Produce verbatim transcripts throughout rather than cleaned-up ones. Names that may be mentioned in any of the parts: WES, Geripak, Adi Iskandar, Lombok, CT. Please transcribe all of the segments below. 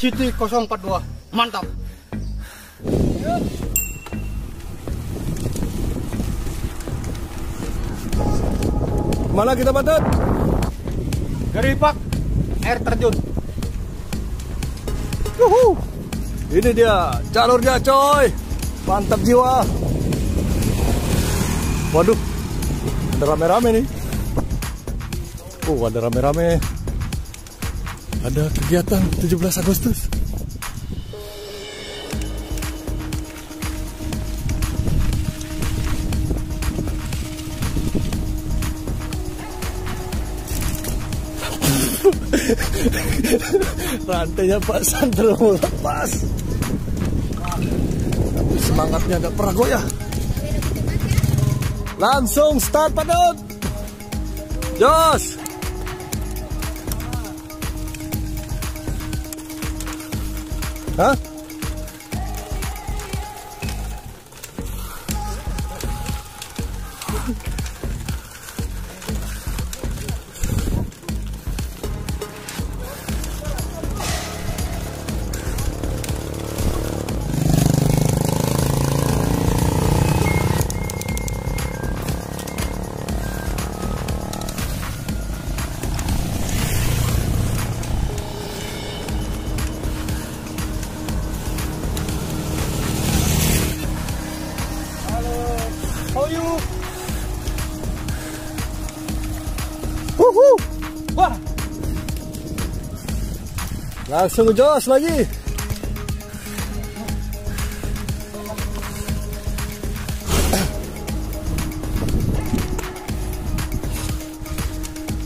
City nol empat dua. Mantap. Mana kita patut? Geripak air terjun. Yuhu. Ini dia jalurnya, coy. Mantap jiwa. Waduh, ada rame-rame nih. Oh, ada rame-rame. Ada kegiatan tujuh belas Agustus. Rantainya Pak Sandro lepas. Tapi semangatnya nggak pernah goyah. Langsung start padut. Jos. Hah? Wuhu. Wah. Langsung jos lagi.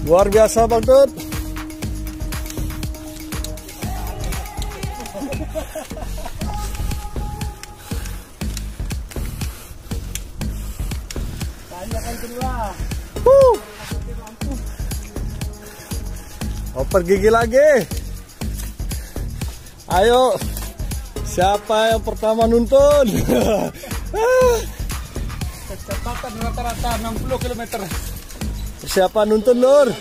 Luar biasa Bang Tut. Tanyakan kedua. Wuh. Oper gigi lagi. Ayo, siapa yang pertama nuntun? Kecepatan rata-rata enam puluh kilometer. Siapa nuntun, Lur?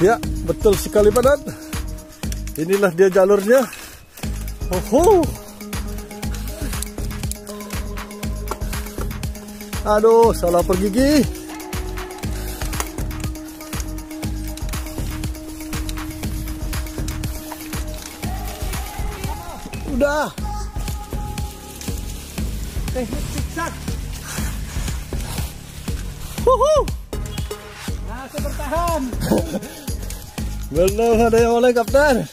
Ya, betul sekali padat. Inilah dia jalurnya. Oho. Aduh, salah pergigi. Udah. Teknik zigzag. Uhuh. Nah, aku bertahan. Belum ada yang oleh kapten.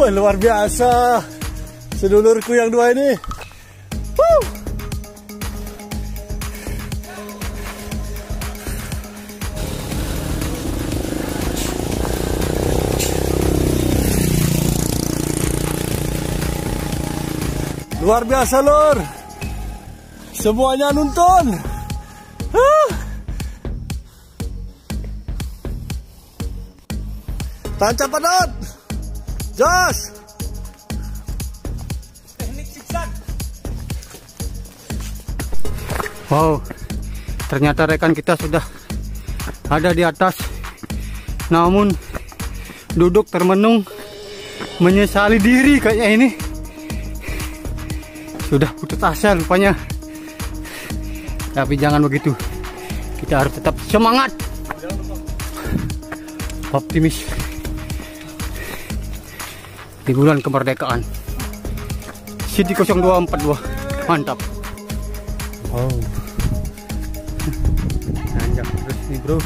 Wah, luar biasa sedulurku yang dua ini. Woo. Luar biasa, Lur. Semuanya nuntun. Huh. Tancap padat. Jos. Teknik zigzag. Wow, ternyata rekan kita sudah ada di atas, namun duduk termenung, menyesali diri kayaknya ini. Sudah putus asa rupanya. Tapi jangan begitu, kita harus tetap semangat, optimis. Di bulan kemerdekaan City nol dua empat dua. Mantap. Wow. Nanjak terus nih, bro.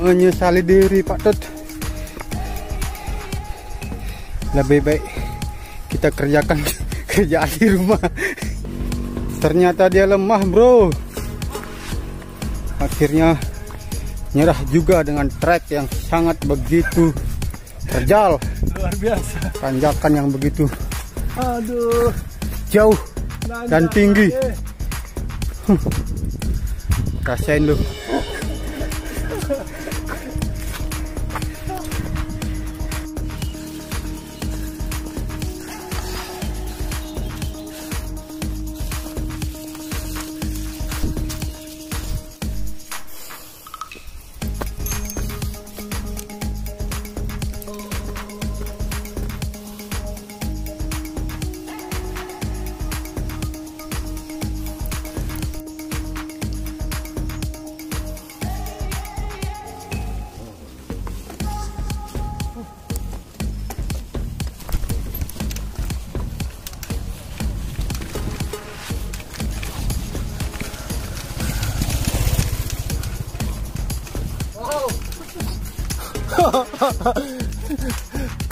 Menyesali diri Pak Tut. Lebih baik kita kerjakan kerjaan di rumah. Ternyata dia lemah, bro. akhirnya nyerah juga dengan trek yang sangat begitu terjal, luar biasa, tanjakan yang begitu aduh jauh Nanya, dan tinggi. Rasain lu.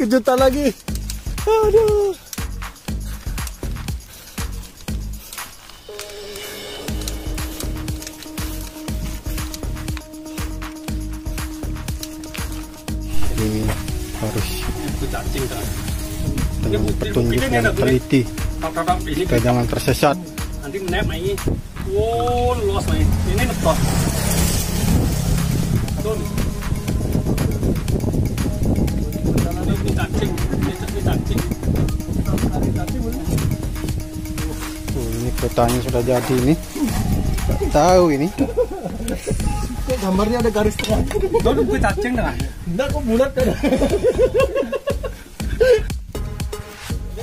Kejutan lagi. Aduh. Jadi harus dengan petunjuk yang teliti, kita jangan tersesat. Nanti menaik lagi. Wow, los lagi. Ini netot. Aduh. Oh, ini petanya sudah jadi ini. Gak tahu ini. Kok gambarnya ada garis terang? Dodong gue cacing dah. Enggak kok bulat kan. Dia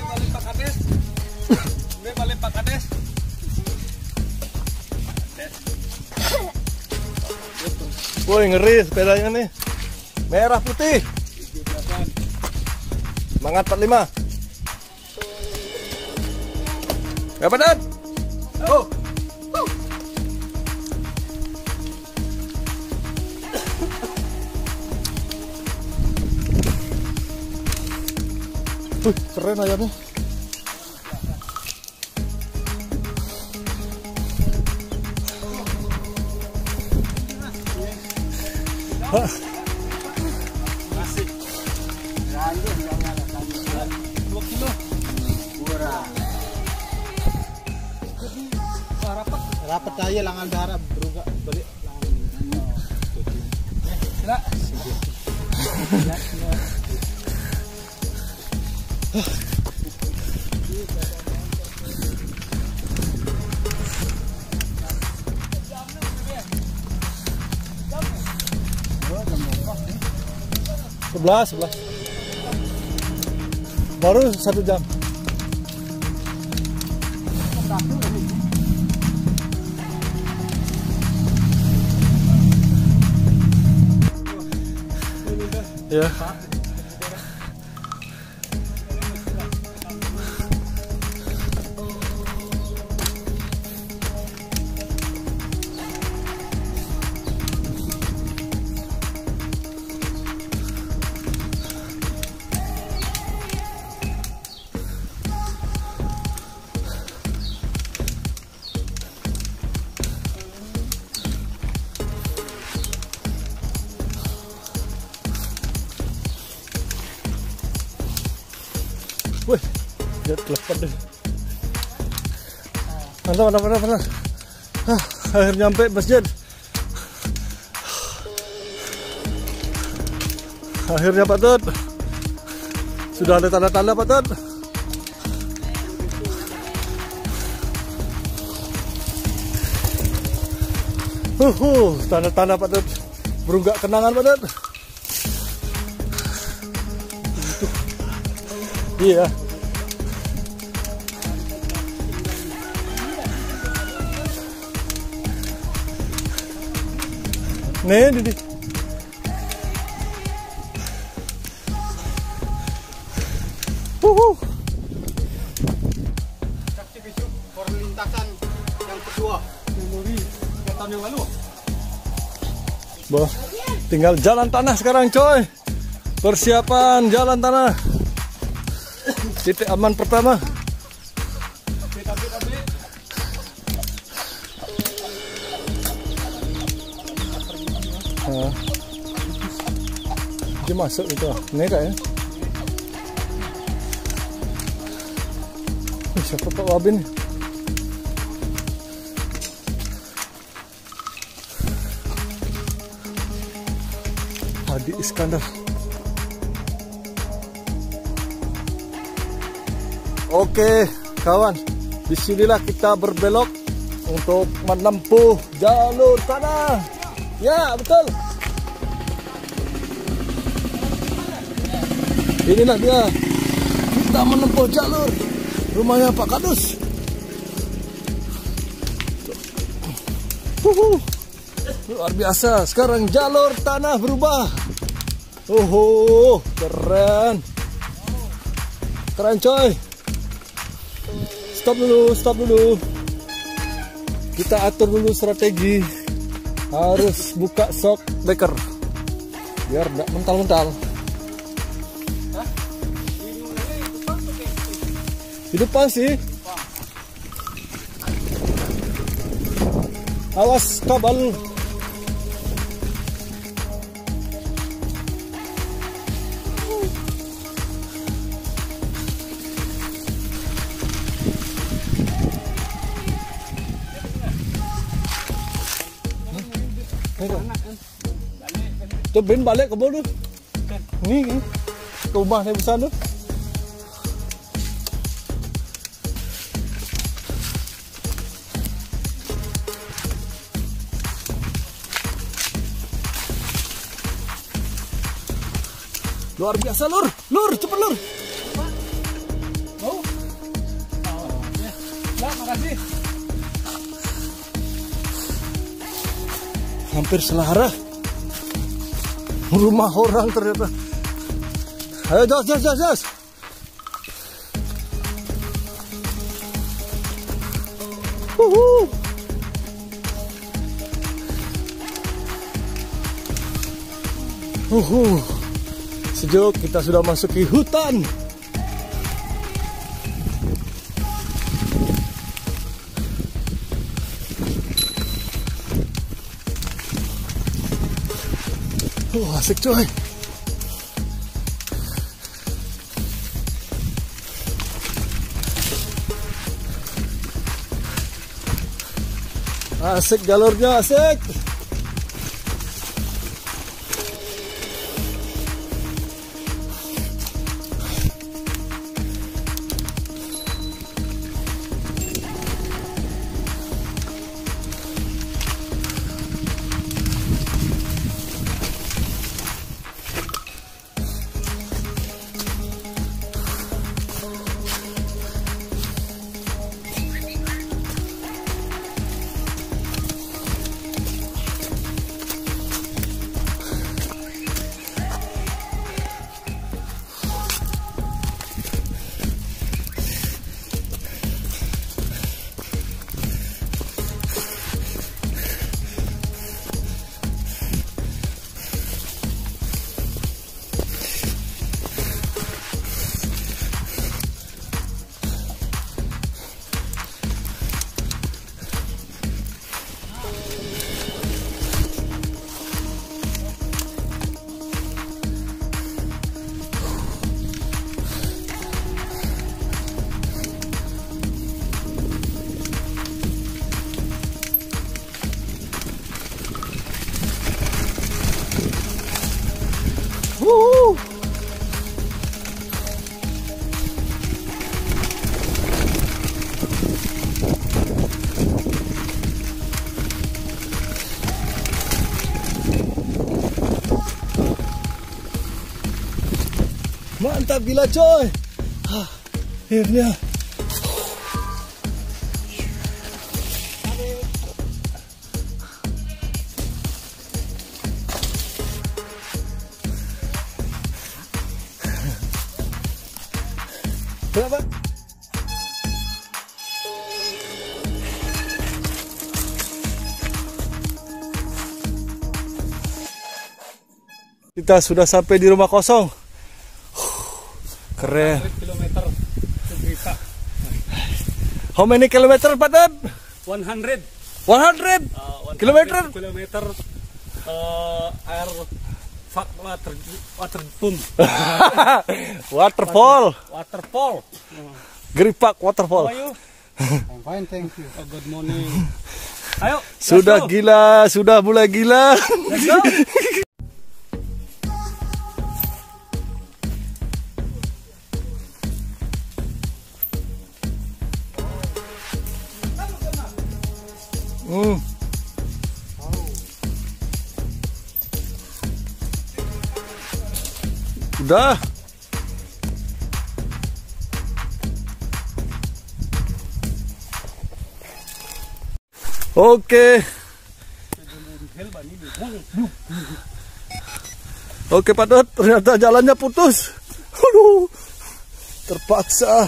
balik Pak Kades. Dia balik Pak Kades. Woi, ngeri sepedanya nih. Merah putih. Semangat empat puluh lima. Gak padat. Oh. Oh. Wih, keren ayamnya. Hah. Masih. dua kilo. Kurang. Rapat aja langan darah berubah balik langan. Sila. Sebelah, sebelah. Baru satu jam. Ya. Wih, dia telepon deh. Mantap, mantap, mantap, mantap. Ah, akhirnya nyampe masjid. Akhirnya Pak Tut. Sudah ada tanda-tanda Pak Tut. Uhuh, tanda-tanda Pak Tut. Berunggak kenangan Pak Tut. Iya. Nih, Didi. Uhuh. Saksi bisu perlintasan yang kedua. Memori tahun yang lalu. Boh, tinggal jalan tanah sekarang, coy. Persiapan jalan tanah. Titik aman pertama. Nah, dia masuk itu lah, nerak ya. Ini siapa Pak Wabin ni? Adi Iskandar. Oke kawan, disinilah kita berbelok untuk menempuh jalur tanah. Ya betul. Inilah dia. Kita menempuh jalur rumahnya Pak Kadus. Uhuh. Luar biasa. Sekarang jalur tanah berubah. Uhuh. Keren. Keren coy. Stop dulu, stop dulu. Kita atur dulu strategi. Harus buka shock breaker biar nggak mental-mental. Di depan sih. Awas kabel. Tuh Ben balik ke bawah tuh. Nih, nih ke rumahnya besar tuh. Luar biasa lur, lur cepet lur. Mau? Oh, ya. Nah, makasih. Hampir selaras. Rumah orang ternyata. Ayo jos jos jos jos. Uhuh. Uhuh. Sejuk, kita sudah masuki hutan. Oh, asik coy. Asik jalurnya, asik. Mantap gila coy. Hah, akhirnya. Kenapa? Kita sudah sampai di rumah kosong. Keren. seratus kilometer ke Geripak. How many kilometer Pak Ted? one hundred. one hundred. Uh, one hundred kilometer. kilometer uh, air fuck water water pump. Waterfall. Waterfall. Geripak waterfall. How are you? I'm fine, thank you. Oh, good morning. Ayo. Sudah go. Gila, sudah mulai gila. Let's go. Hmm. Udah. Oke. Oke, Pak Dot, ternyata jalannya putus. Aduh. Terpaksa.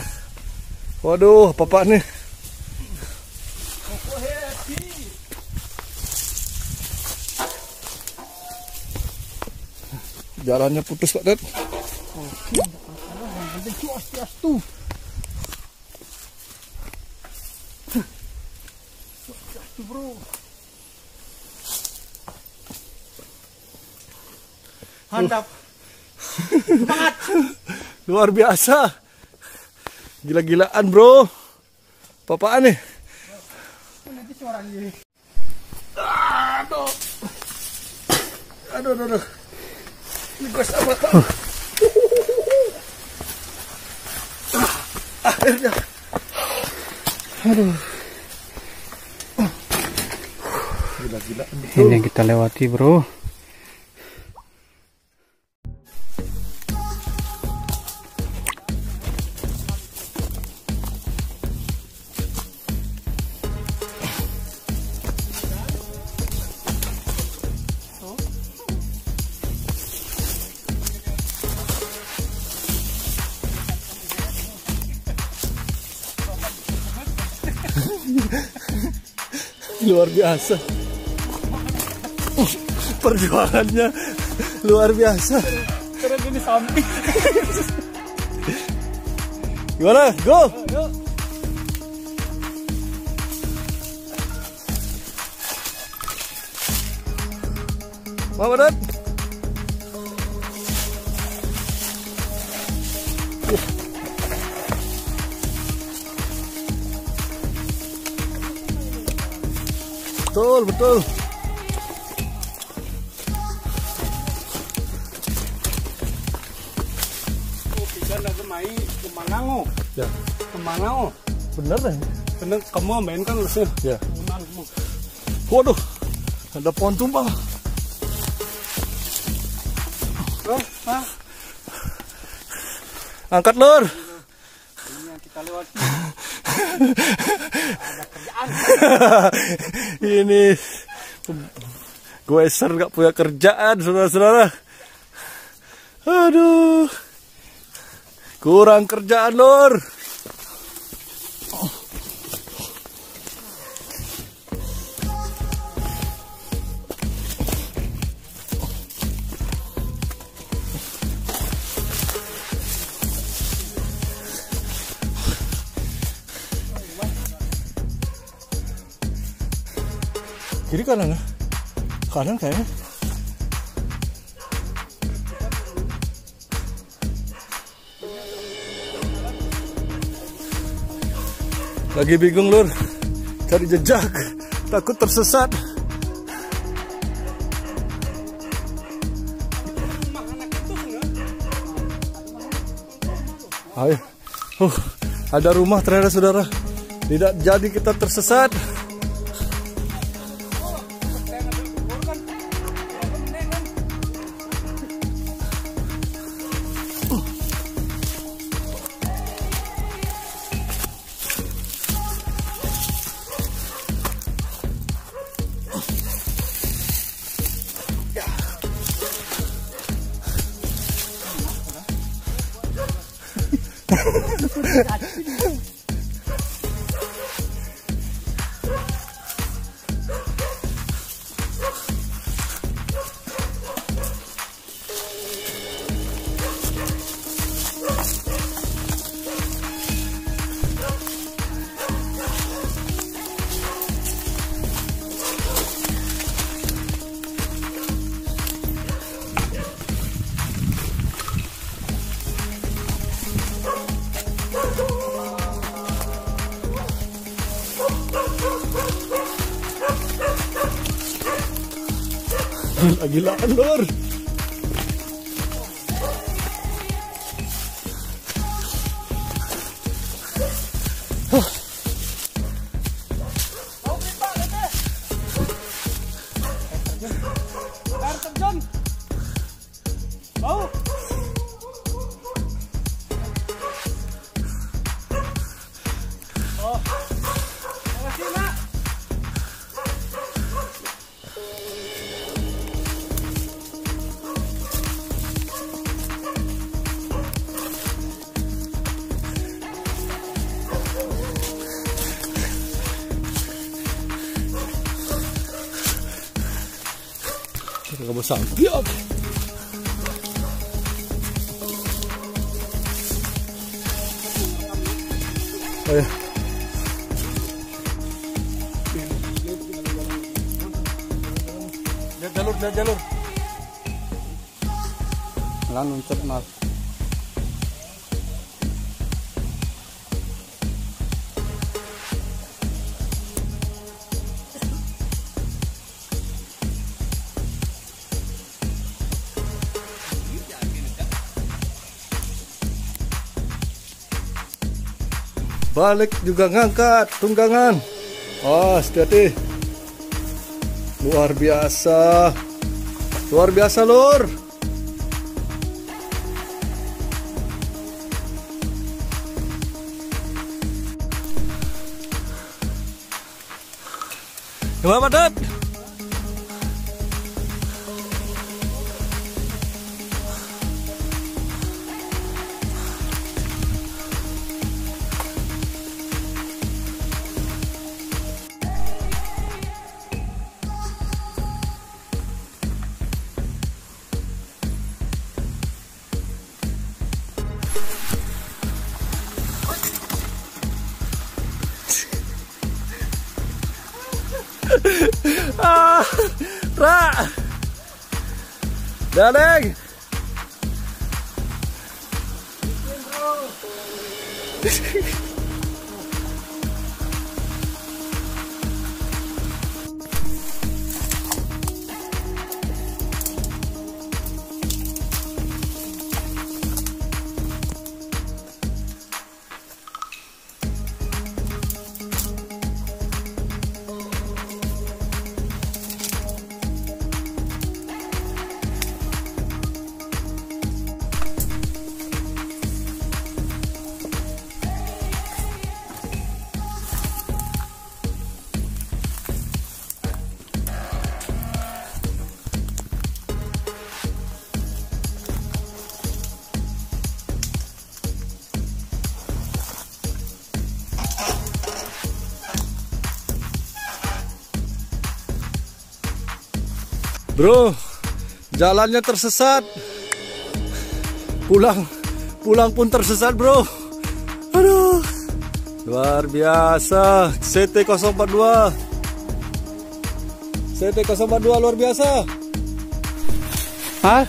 Waduh, Bapak nih. Jalannya putus, Pak Dot. Bro. Handap. Semangat. Luar biasa. Gila-gilaan, bro. Papaan nih. Aduh. Aduh, aduh, aduh. Ini gue sama. Akhirnya. Aduh. Gila, gila. Ini yang kita lewati, bro. Luar biasa. Perjuangannya luar biasa. Keren ini samping. Gimana? Go! Go! Mau berat? Betul, betul. Kemanau, ya. Kemanau, bener deh. Bener, kamu main kan lesir. Ya. Waduh, ada pohon tumbang. Loh, ah. Angkat lur. Ini yang kita lewati. Ada kerjaan. Ini gue ser gak punya kerjaan, saudara-saudara. Aduh. Kurang kerjaan, Lur. Kiri kanan, kanan kayaknya. Lagi bingung, Lur. Cari jejak, takut tersesat. Ayo. Uh, ada rumah ternyata, saudara. Tidak jadi kita tersesat. Gila-gilaan, Lur. Gak bosan. Giok. Ayo. Lihat jalur, lihat jalur. Malah nuncet mas. Balik juga ngangkat tunggangan. Oh, hati-hati. Luar biasa. Luar biasa, Lur. Gimana, Dad? Ah, Ra, Dadeng, Bro, jalannya tersesat. Pulang, pulang pun tersesat, bro. Aduh, luar biasa. C T nol empat dua, C T nol empat dua luar biasa. Hah?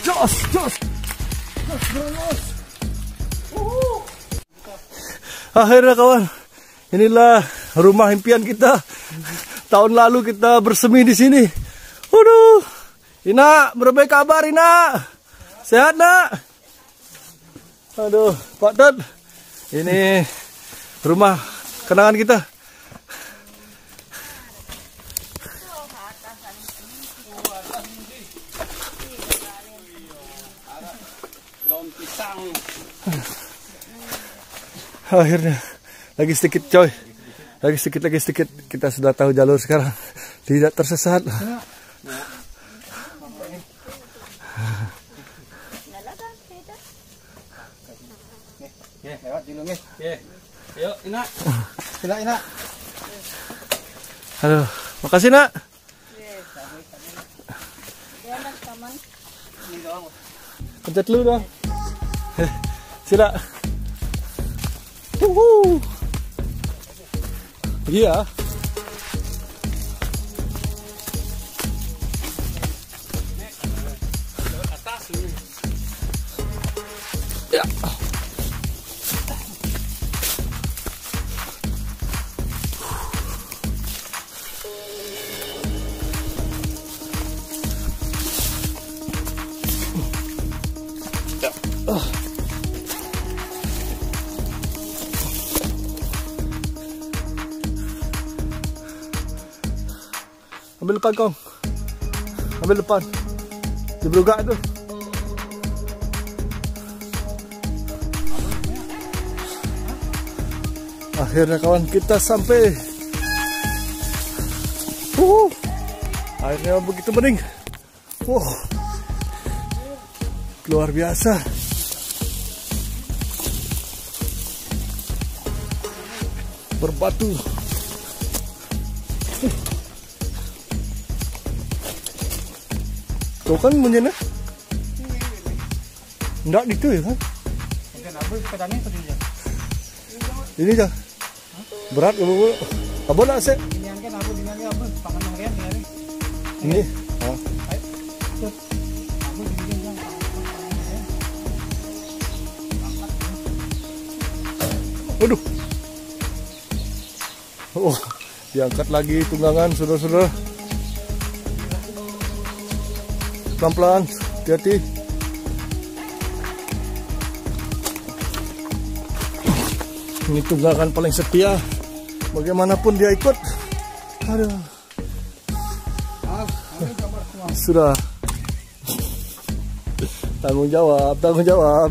Jos, jos, jos, jos. Uhuh. Akhirnya kawan, inilah rumah impian kita. Tahun lalu kita bersemi di sini. Waduh, Ina, berbaik kabar Ina, sehat nak? Aduh, Pak Tad, ini rumah kenangan kita. Akhirnya lagi sedikit coy, lagi sedikit lagi sedikit kita sudah tahu jalur sekarang, tidak tersesat. Halo, makasih nak. Pencet lu dong. Sila. Wuhu. Iya. Ya. Ambil depan kau. Ambil depan. Dia berugak tu. Akhirnya kawan, kita sampai. Wuh, airnya begitu bening. Wow, luar biasa. Berbatu. Tuh kan bunyinya. Nggak gitu ya kan? Ini aja. Berat ya bu, apa nak set? Ini angkat apa, ini angkat apa, pakan angkat ni. Ini, ah. Aduh, oh, diangkat lagi tunggangan, saudara-saudara. Pelan-pelan, hati-hati. Ini tunggangan paling setia. Bagaimanapun dia ikut. Aduh. Sudah. Tanggung jawab, tanggung jawab.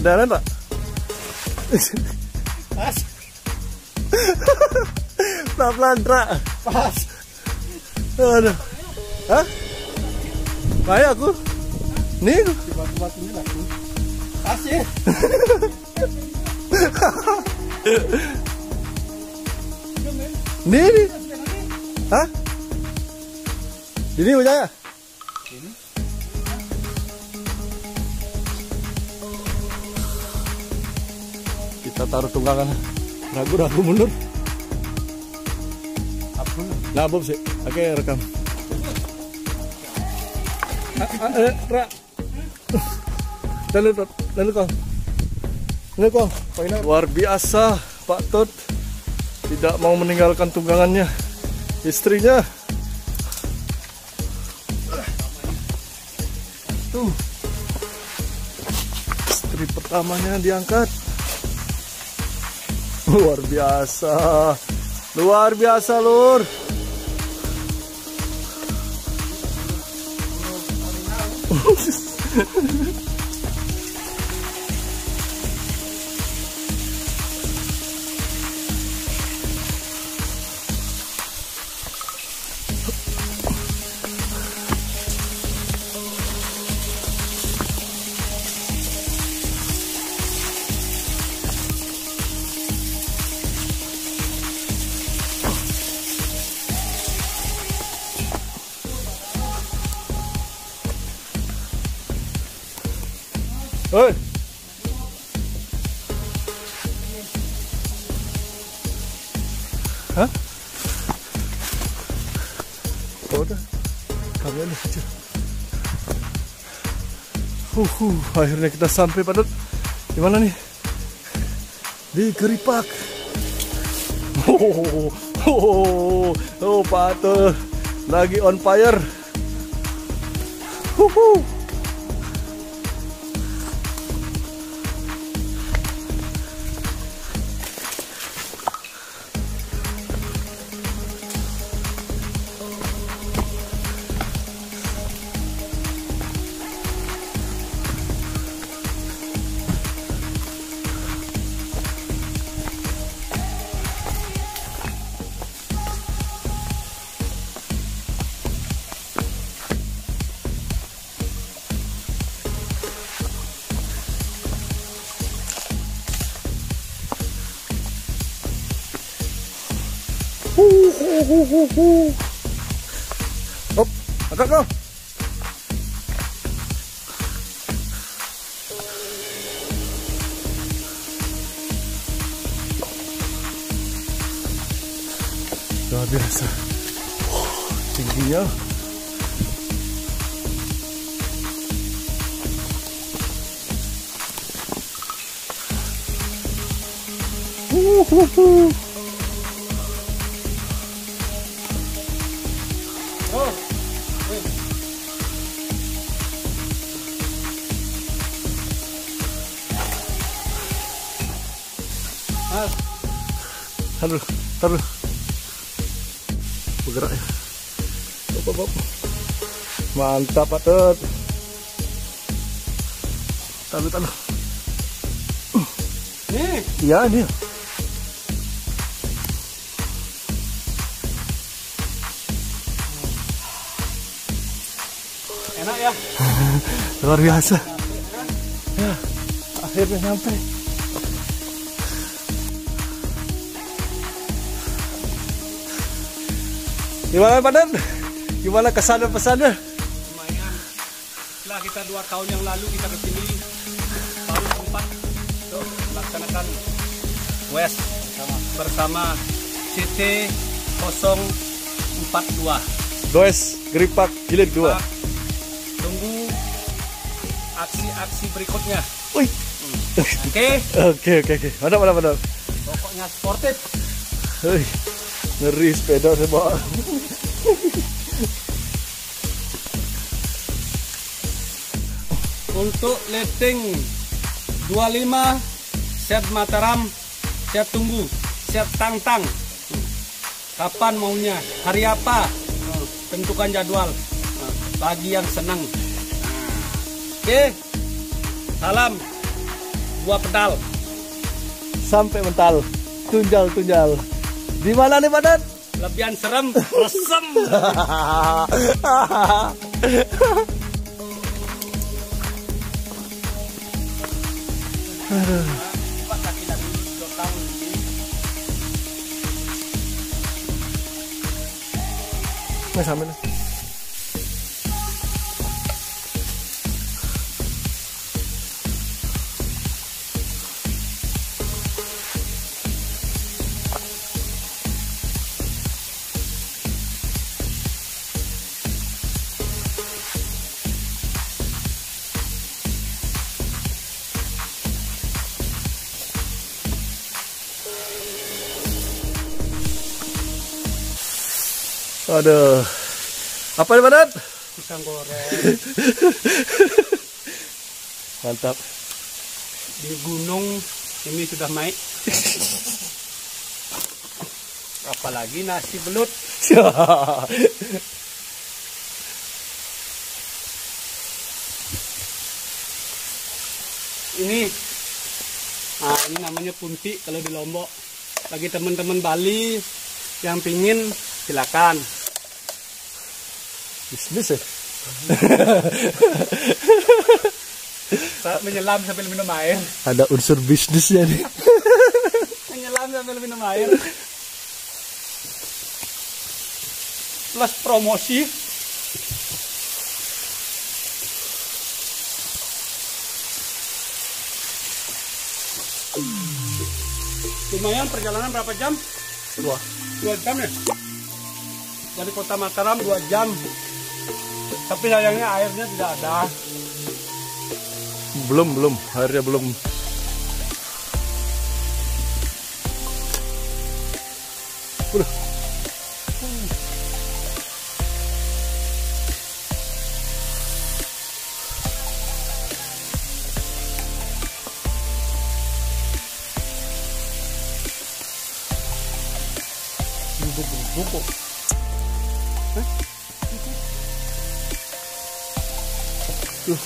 Daran tak? Pas. Pelan-pelan tak? Pas. Aduh. Hah? Kayak aku. Ni batu-batunya lagi. Kasih. Ni ni. Hah? Ini macam apa? Kita taruh tunggangan. Ragu-ragu mundur. Apa? Nah, Bob sih. Okay, rekam. Eh, rak. Lalu, lalu kau, lalu kau, luar biasa Pak Tut tidak mau meninggalkan tunggangannya, istrinya, tuh, istri pertamanya diangkat, luar biasa, luar biasa lur. Oi. Hah? Udah, kamera aja. Huhu, akhirnya kita sampai padat. Di mana nih? Di Geripak. Oh, oh, oh, Patul lagi on fire. Huhu. Huh, huh, huh, huh, huh. Hop, agak kau. Luar biasa. Oh, tingginya. Huh, huh, huh. Taruh, taruh. Bergerak ya. Bop, bop. Mantap, patut. Taruh, taruh. Nih. Ya, nih. Enak ya. Luar biasa. Ya, akhirnya sampai. Gimana Padan? Gimana kesan dan pesannya? Lumayan. Setelah kita dua tahun yang lalu kita kesini tahun keempat untuk melaksanakan W E S bersama C T nol empat dua. W E S Geripak Jilid dua. Tunggu aksi-aksi berikutnya. Wih. Oke. Oke oke oke. Mantap mantap mantap. Pokoknya sportif. Hei. Ngeri sepeda sebab. Untuk letting dua puluh lima siap Mataram, siap tunggu, siap tantang. Kapan maunya? Hari apa? Tentukan jadwal bagi yang senang. Oke. Salam buah pedal. Sampai mental. Tunjal-tunjal. Di mana nih Padan? Lebihan serem, resem. Nah, sampai nih. Aduh, apa nih Padan? Pisang goreng. Mantap. Di gunung ini sudah naik. Apalagi nasi belut. Ini, nah ini namanya punti kalau di Lombok. Bagi teman-teman Bali yang pingin silakan. Bisnis ya? Menyelam sambil minum air. Ada unsur bisnisnya nih. Menyelam sambil minum air. Plus promosi. Lumayan perjalanan berapa jam? Dua. Dua jam ya? Dari kota Mataram dua jam. Tapi sayangnya airnya tidak ada. Belum, belum. Airnya belum. Udah. Bubuk-bubuk. Hah? Tuh.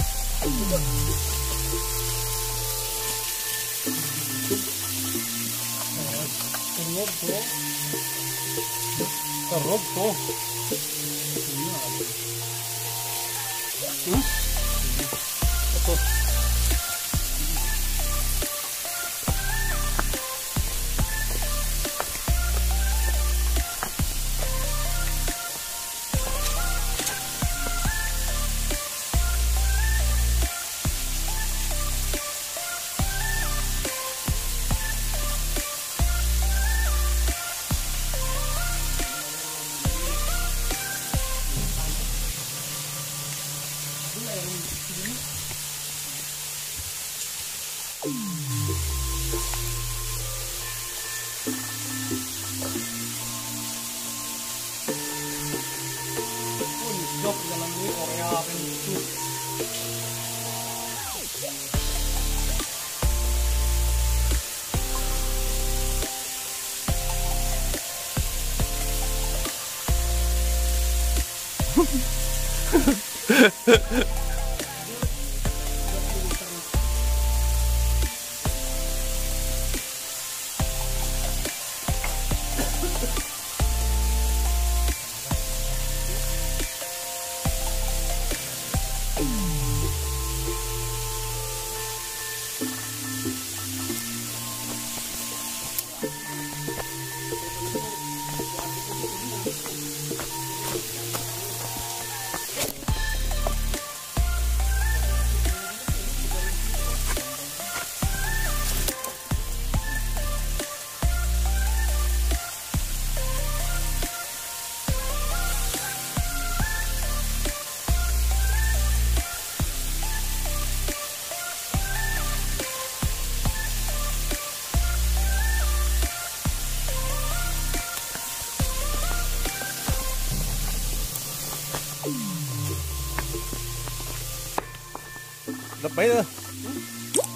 Baik tuh,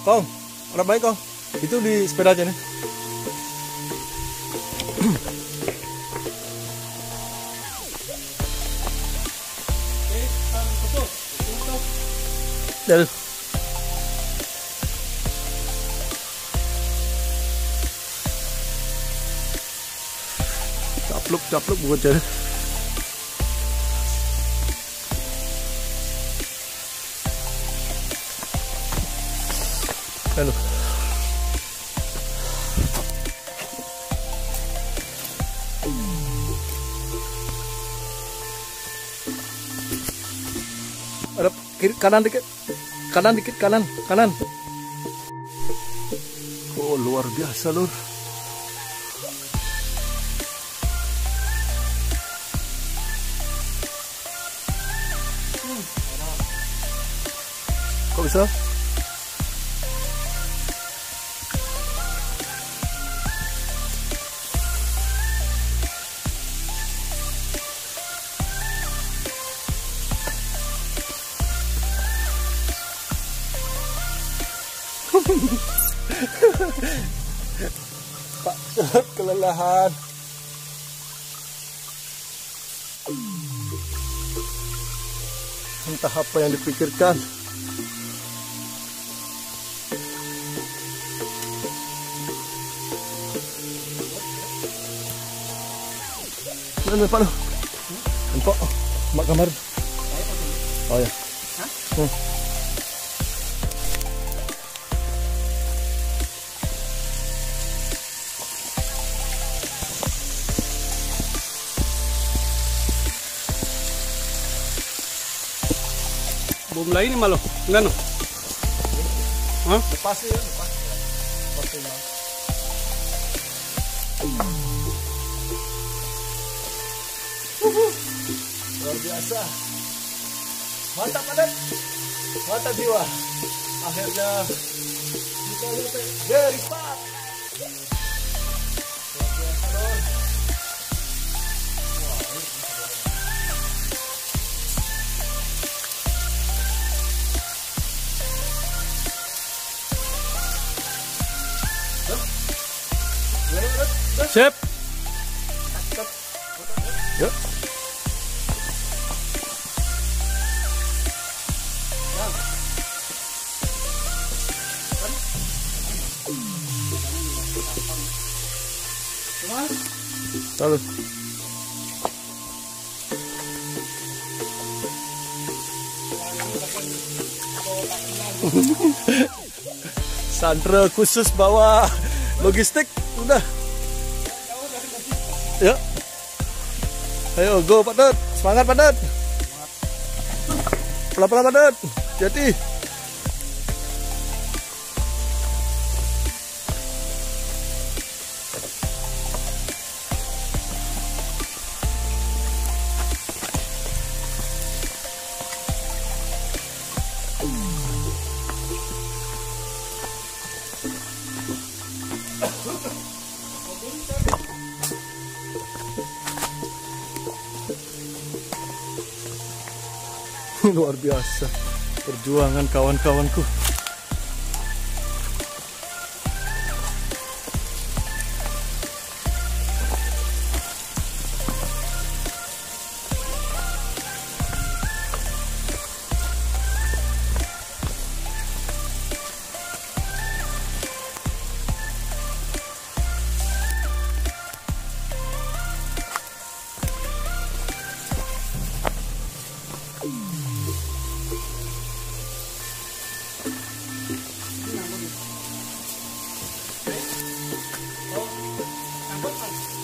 Kong, udah baik Kong. Itu di sepeda aja nih. Dari. Capluk, capluk buat jadi. Halo. Ada kiri kanan dikit. Kanan dikit kanan, kanan. Oh, luar biasa, Lur. Kok bisa? Pak kelelahan. Entah apa yang dipikirkan. Mana Pak lo? Empok, mak kamar. Oh ya. Hmm. Belum lagi nih malu, enggak no? Hah? Lepas ya, lepas. Lepas ya. Luar biasa. Mantap padat, mantap jiwa. Akhirnya kita sampai Geripak. Sip. Yuk. Lalu. Sandra khusus bawa logistik udah. Ya. Ayo go Pak Dut. Semangat Pak Dut. Pelan-pelan Pak Dut. Jadi luar biasa perjuangan kawan-kawanku.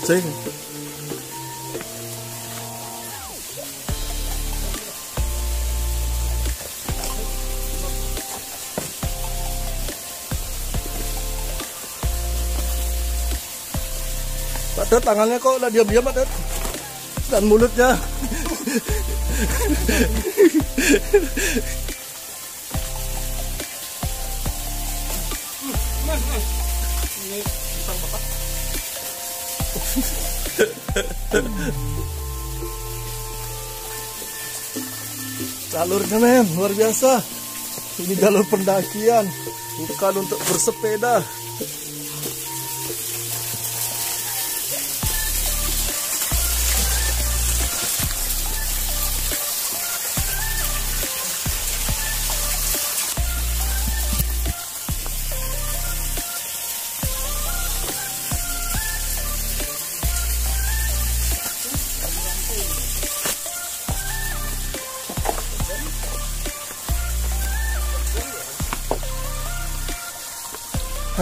Ceng. Pak Ted, tangannya kok udah diam-diam Pak Ted, dan mulutnya. Ini pisang bapak. Jalurnya men, luar biasa. Ini jalur pendakian, bukan untuk bersepeda.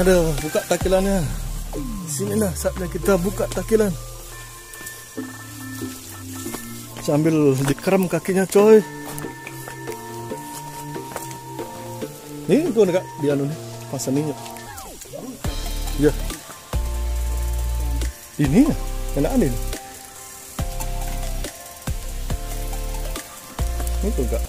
Aduh, buka takilannya. Sinilah saatnya kita buka takilan. Sambil dikerem kakinya coy. Nih, itu enggak di anu nih, pasang minyak. Ya. Ini enak nih. Itu enggak.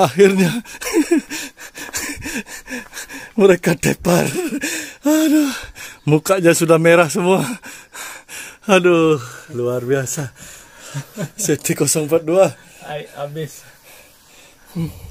Akhirnya mereka tepar. Aduh, mukanya sudah merah semua. Aduh, luar biasa. Seti nol empat dua. Habis.